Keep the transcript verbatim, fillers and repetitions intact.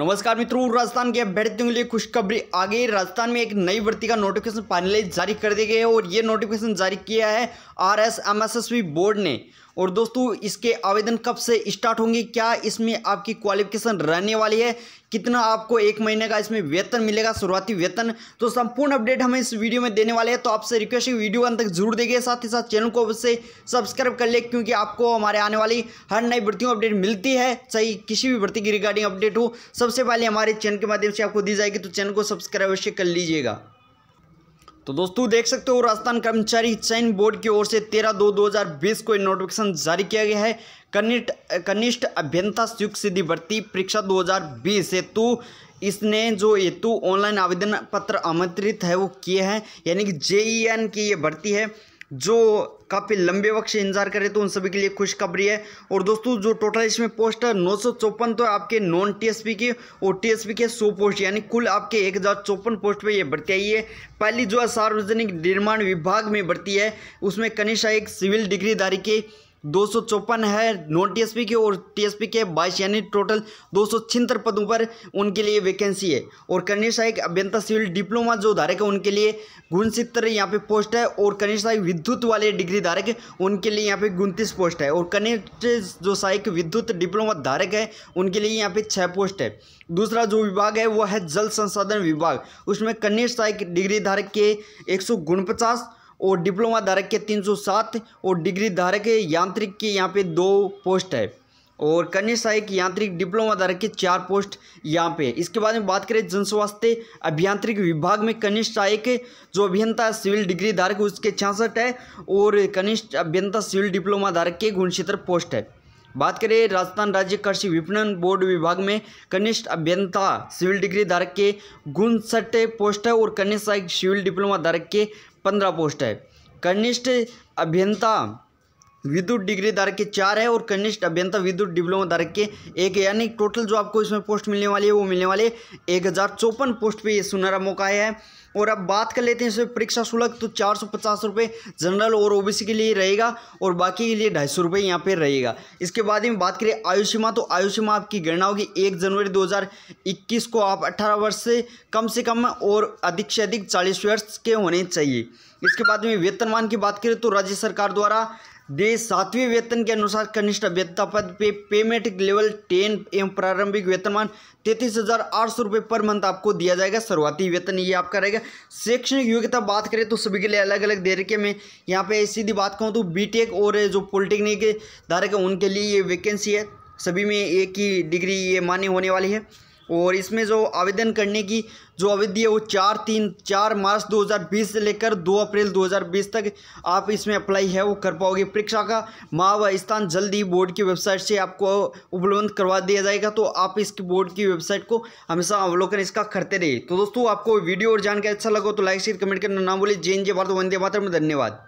नमस्कार मित्रों, राजस्थान के बढ़ती हुई खुशखबरी आ गई। राजस्थान में एक नई भर्ती का नोटिफिकेशन फाइनली जारी कर दिया गया है और ये नोटिफिकेशन जारी किया है R S M S S B board ने। और दोस्तों, इसके आवेदन कब से स्टार्ट होंगे, क्या इसमें आपकी क्वालिफिकेशन रहने वाली है, कितना आपको एक महीने का इसमें वेतन मिलेगा, शुरुआती वेतन, तो संपूर्ण अपडेट हम इस वीडियो में देने वाले हैं। तो आपसे रिक्वेस्ट है वीडियो अंत तक जरूर देखिए, साथ ही साथ चैनल को अवश्य सब्सक्राइब कर ले, क्योंकि आपको हमारे आने वाली हर नई भर्तियों अपडेट मिलती है, चाहे किसी भी भर्ती की रिगार्डिंग अपडेट हो सबसे पहले हमारे चैनल के माध्यम से आपको दी जाएगी, तो चैनल को सब्सक्राइब अवश्य कर लीजिएगा। तो दोस्तों, देख सकते हो राजस्थान कर्मचारी चयन बोर्ड की ओर से तेरह दो दो हज़ार बीस को नोटिफिकेशन जारी किया गया है। कनिष्ठ कनिष्ठ अभियंता संयुक्त सीधी भर्ती परीक्षा दो हज़ार बीस हेतु इसने जो हेतु ऑनलाइन आवेदन पत्र आमंत्रित है वो किए हैं, यानी कि जे ई एन की ये भर्ती है जो काफ़ी लंबे वक्त से इंतजार करें, तो उन सभी के लिए खुशखबरी है। और दोस्तों, जो टोटल इसमें पोस्ट है नौ सौ चौपन तो आपके नॉन टी एस पी की और टी एस पी के सौ पोस्ट, यानी कुल आपके एक हज़ार चौपन पोस्ट पे ये भर्ती आई है। पहली जो है सार्वजनिक निर्माण विभाग में भर्ती है, उसमें कनिष्ठ एक सिविल डिग्रीधारी के दो सौ चौपन है नॉन टी एस पी के और टी एस पी के बाईस, यानी टोटल दो सौ छिहत्तर पदों पर उनके लिए वैकेंसी है। और कनिष्ठ सहायक अभियंता सिविल डिप्लोमा जो धारक है उनके लिए उनहत्तर यहाँ पे पोस्ट है, और कनिष्ठ सहायक विद्युत वाले डिग्री धारक उनके लिए यहाँ पे उनतीस पोस्ट है, और कनिष्ठ जो सहायक विद्युत डिप्लोमा धारक है उनके लिए यहाँ पे छः पोस्ट है। दूसरा जो विभाग है वो है जल संसाधन विभाग, उसमें कनिष्ठ सहायक डिग्री धारक के एक सौ उनपचास और डिप्लोमा धारक के तीन सौ सात और डिग्री धारक यांत्रिक के यहाँ पे दो पोस्ट है, और कनिष्ठ सहायक यांत्रिक डिप्लोमा धारक के चार पोस्ट यहाँ पे। इसके बाद में बात करें जन स्वास्थ्य अभियांत्रिक विभाग में कनिष्ठ सहायक जो अभियंता सिविल डिग्री धारक उसके छियासठ है और कनिष्ठ अभियंता सिविल डिप्लोमा धारक के उनहत्तर पोस्ट है। बात करें राजस्थान राज्य कृषि विपणन बोर्ड विभाग में कनिष्ठ अभियंता सिविल डिग्री धारक के उनसठ पोस्ट है और कनिष्ठ सहायक सिविल डिप्लोमा धारक के पंद्रह पोस्ट है। कनिष्ठ अभियंता विद्युत डिग्री धारक के चार है और कनिष्ठ अभियंता विद्युत डिप्लोमा धारक के एक, यानी टोटल जो आपको इसमें पोस्ट मिलने वाली है वो मिलने वाले एक हज़ार चौपन पोस्ट पे ये सुनहरा मौका है। और अब बात कर लेते हैं इसमें परीक्षा शुल्क, तो चार सौ पचास रुपये जनरल और ओ बी सी के लिए रहेगा और बाकी के लिए ढाई सौ रुपये यहाँ पर रहेगा। इसके बाद में बात करें आयु सीमा, तो आयु सीमा आपकी गणना होगी एक जनवरी दो हज़ार इक्कीस को। आप अट्ठारह वर्ष से कम से कम और अधिक से अधिक चालीस वर्ष के होने चाहिए। इसके बाद में वेतनमान की बात करें तो राज्य सरकार द्वारा दे सातवें वेतन के अनुसार कनिष्ठ अभियंता पद पे पेमेंट लेवल टेन एवं प्रारंभिक वेतनमान तैंतीस हज़ार आठ सौ रुपये पर मंथ आपको दिया जाएगा। शुरुआती वेतन ये आपका रहेगा। शैक्षणिक योग्यता बात करें तो सभी के लिए अलग अलग दे रखी है। मैं यहाँ पे सीधी बात कहूँ तो बीटेक और जो पॉलिटेक्निक धारक है उनके लिए ये वैकेंसी है, सभी में एक ही डिग्री ये मान्य होने वाली है। और इसमें जो आवेदन करने की जो अवधि है वो चार तीन चार मार्च दो हज़ार बीस से लेकर दो अप्रैल दो हज़ार बीस तक आप इसमें अप्लाई है वो कर पाओगे। परीक्षा का माह व स्थान जल्द ही बोर्ड की वेबसाइट से आपको उपलब्ध करवा दिया जाएगा, तो आप इसकी बोर्ड की वेबसाइट को हमेशा अवलोकन इसका करते रहिए। तो दोस्तों, आपको वीडियो और जानकारी अच्छा लगा तो लाइक शेयर कमेंट करना ना भूलें। जय हिंद, जय भारत, वंदे मातरम, धन्यवाद।